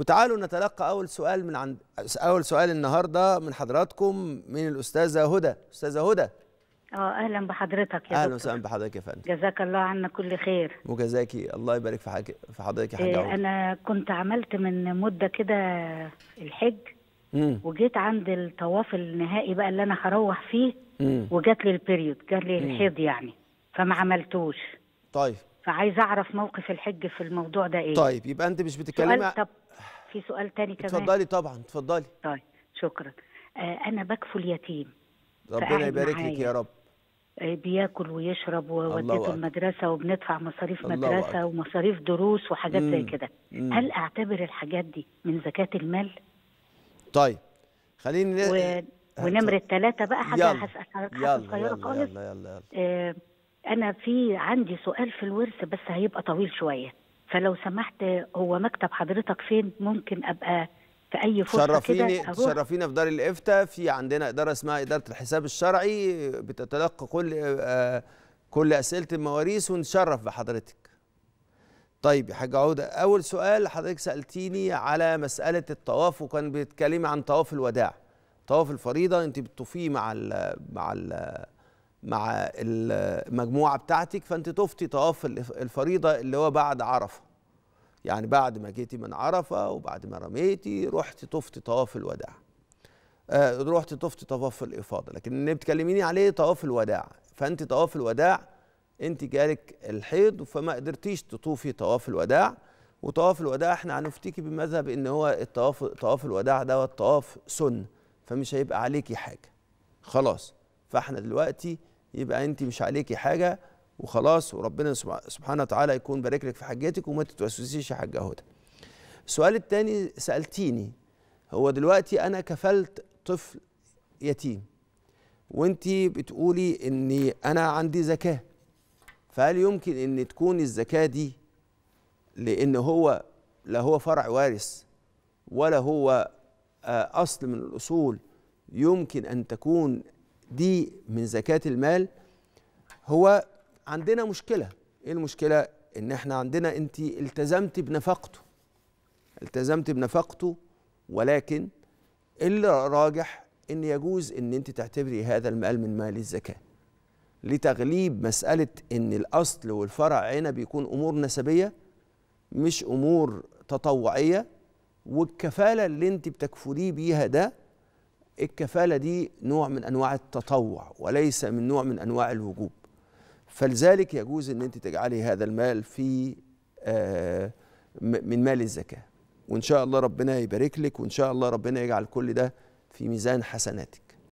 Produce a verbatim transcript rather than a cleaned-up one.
وتعالوا نتلقى أول سؤال من عند أول سؤال النهارده من حضراتكم من الأستاذة هدى. أستاذة هدى، اه اهلا بحضرتك يا دكتور. اهلا وسهلا بحضرتك يا فندم، جزاك الله عنا كل خير. وجزاكي الله يبارك في حاجة في حضرتك يا حاجة عمر. انا كنت عملت من مده كده الحج مم. وجيت عند الطواف النهائي بقى اللي انا هروح فيه مم. وجات لي البيريود، جات لي الحيض يعني، فما عملتوش. طيب فعايزه اعرف موقف الحج في الموضوع ده ايه. طيب يبقى انت مش بتتكلمي. طب في سؤال تاني كمان. اتفضلي طبعا، اتفضلي. طيب شكرا. آه انا بكفل اليتيم، ربنا يبارك لك يا رب. بياكل ويشرب ووديته المدرسه وبندفع مصاريف مدرسه ومصاريف دروس وحاجات مم. زي كده. هل اعتبر الحاجات دي من زكاه المال؟ طيب خليني و... ونمره ثلاثه بقى حاجه هسال حضرتك صغيره خالص. يلا يلا يلا. انا في عندي سؤال في الورث بس هيبقى طويل شويه، فلو سمحت هو مكتب حضرتك فين؟ ممكن ابقى في أي فرصة تشرفيني تشرفينا في دار الإفتاء. في عندنا إدارة اسمها إدارة الحساب الشرعي بتتلقى كل آه كل أسئلة المواريث، ونتشرف بحضرتك. طيب يا حاج عودة، أول سؤال حضرتك سألتيني على مسألة الطواف، وكان بيتكلم عن طواف الوداع، طواف الفريضة. أنت بتطوفيه مع ال مع ال مع المجموعة بتاعتك، فأنت طفتي طواف الفريضة اللي هو بعد عرفة، يعني بعد ما جيتي من عرفه وبعد ما رميتي رحتي طفتي طواف الوداع. آه رحتي طفتي طواف الافاضه، لكن اللي بتكلميني عليه طواف الوداع. فانت طواف الوداع انت جالك الحيض فما قدرتيش تطوفي طواف الوداع، وطواف الوداع احنا هنفتيكي بمذهب ان هو الطواف طواف الوداع ده طواف سنه، فمش هيبقى عليكي حاجه. خلاص، فاحنا دلوقتي يبقى انت مش عليكي حاجه وخلاص، وربنا سبحانه وتعالى يكون بارك لك في حجتك وما تتوسوسيش يا حاجه هدى. السؤال الثاني سالتيني، هو دلوقتي انا كفلت طفل يتيم وانت بتقولي ان انا عندي زكاه، فهل يمكن ان تكون الزكاه دي، لان هو لا هو فرع وارث ولا هو اصل من الاصول، يمكن ان تكون دي من زكاه المال؟ هو عندنا مشكلة. ايه المشكلة؟ ان احنا عندنا انت التزمتي بنفقته، التزمتي بنفقته، ولكن اللي راجح ان يجوز ان انت تعتبري هذا المال من مال الزكاة، لتغليب مسألة ان الاصل والفرع هنا بيكون امور نسبية مش امور تطوعية، والكفالة اللي انت بتكفليه بيها ده الكفالة دي نوع من انواع التطوع وليس من نوع من انواع الوجوب، فلذلك يجوز ان انت تجعلي هذا المال في آه من مال الزكاه. وان شاء الله ربنا يبارك لك، وان شاء الله ربنا يجعل كل ده في ميزان حسناتك.